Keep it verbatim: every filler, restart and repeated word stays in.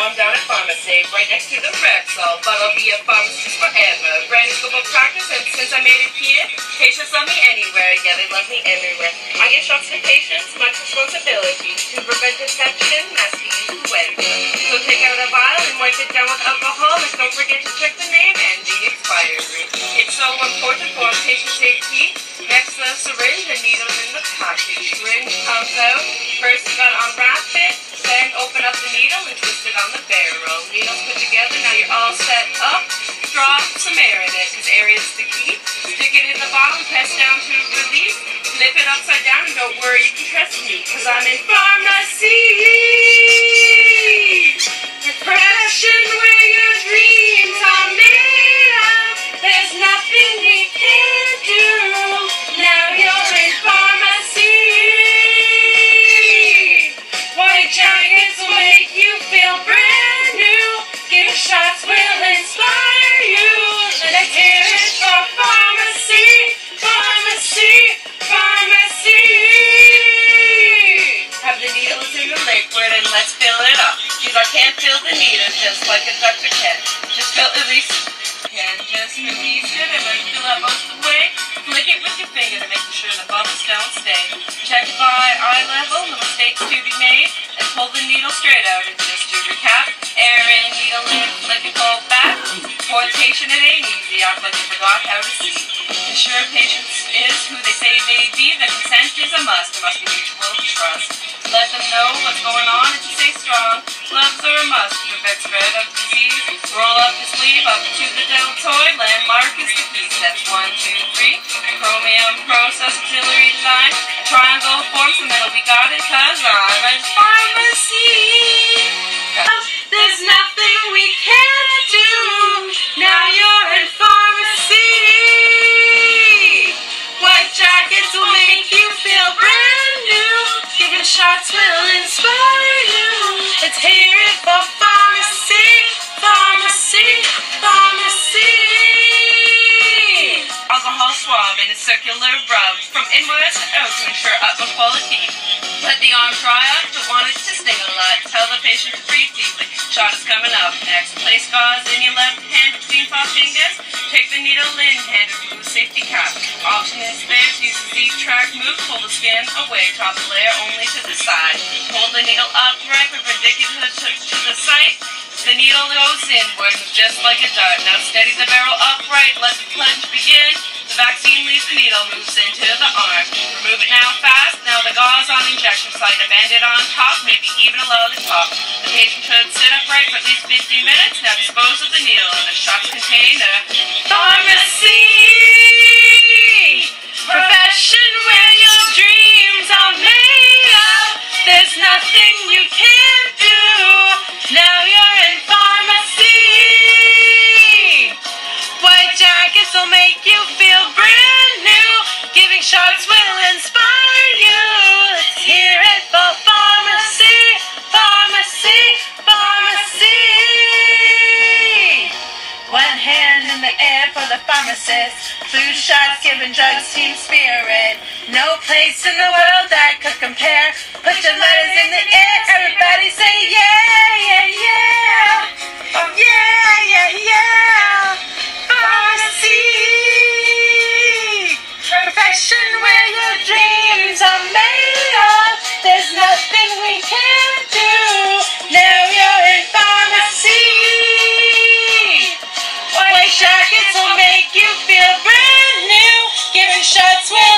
now I'm down at pharmacy, right next to the Rexall, but I'll be a pharmacist forever. Brand new scope of practice, and since I made it here, patients love me anywhere. Yeah, they love me everywhere. I give shots to patients, much responsibility to prevent infection, masking and wetting. So take out a vial and wipe it down with alcohol, and don't forget to check the name and the expiry. It's so important for patient safety. Next, the syringe and needles in the pocket. Syringe comes out, first got unwrap it. Then open up the needle and twist it on the barrel. Needles put together, now you're all set up. Draw some air in it, because air is the key. Stick it in the bottle, press down to release. Flip it upside down, and don't worry, you can trust me, because I'm in pharmacy. Depression where your dreams are made up. There's nothing you can do. Now you're in pharmacy. White Giants will make you feel brand new. Give shots will inspire you. Let us hear it for pharmacy, pharmacy, pharmacy. Have the needles in the liquid and let's fill it up. Because I can't fill the needles just like a doctor can. Just fill at least. Can just release it and let it fill up most of the way. Flick it with your finger to make sure the bubbles don't stay. Check by eye level, no mistakes to be made, and pull the needle straight out. And just to recap, air in, needle in, flick and pull back. For the patient, it ain't easy. Act like you forgot how to see. Ensure patient is who they say they be. The consent is a must. There must be mutual trust. Let them know what's going on and to stay strong. Gloves are a must to prevent spread of disease. Roll up the sleeve up to the deltoid. Landmark is the key. Steps one, two, three. Chromium process, auxiliary design. A triangle forms the middle. We got it, cause I'm in pharmacy. There's nothing we can't do. Now you're in pharmacy. White jackets will make you feel brand new. Giving shots will inspire you. Let's hear it for pharmacy. Pharmacy, pharmacy. Alcohol swab in a circular rub from inwards to out to ensure utmost quality. Let the arm dry up, the wand is to sting a lot. Tell the patient to breathe deeply. Shot is coming up next. Place gauze in your left hand between five fingers. Take the needle in hand and remove safety cap. Option is there. Use the deep track move. Pull the skin away. Top the layer only to the side. Hold the needle upright, perpendicular to, to the site. The needle goes inward, just like a dart. Now steady the barrel upright, let the plunge begin. The vaccine leaves the needle, moves into the arm. Remove it now fast, now the gauze on the injection site. A bandit on top, maybe even allow the top. The patient should sit upright for at least fifteen minutes. Now dispose of the needle in a shot container. Pharmacy! Profession where your dreams are made up. There's nothing you can't do. Now you're in pharmacy. White jackets will make you feel brand new. Giving shots will inspire you. Let's hear it for pharmacy, pharmacy, pharmacy. One hand in the air for the pharmacist. Flu shots, giving drugs, team spirit. No place in the world that could compare. Put your letters in the air, everybody say yeah, yeah, yeah. Yeah, yeah, yeah. Pharmacy. Profession where your dreams are made of. There's nothing we can't do. Now you're in pharmacy. White jackets will make you feel brand new. Giving shots with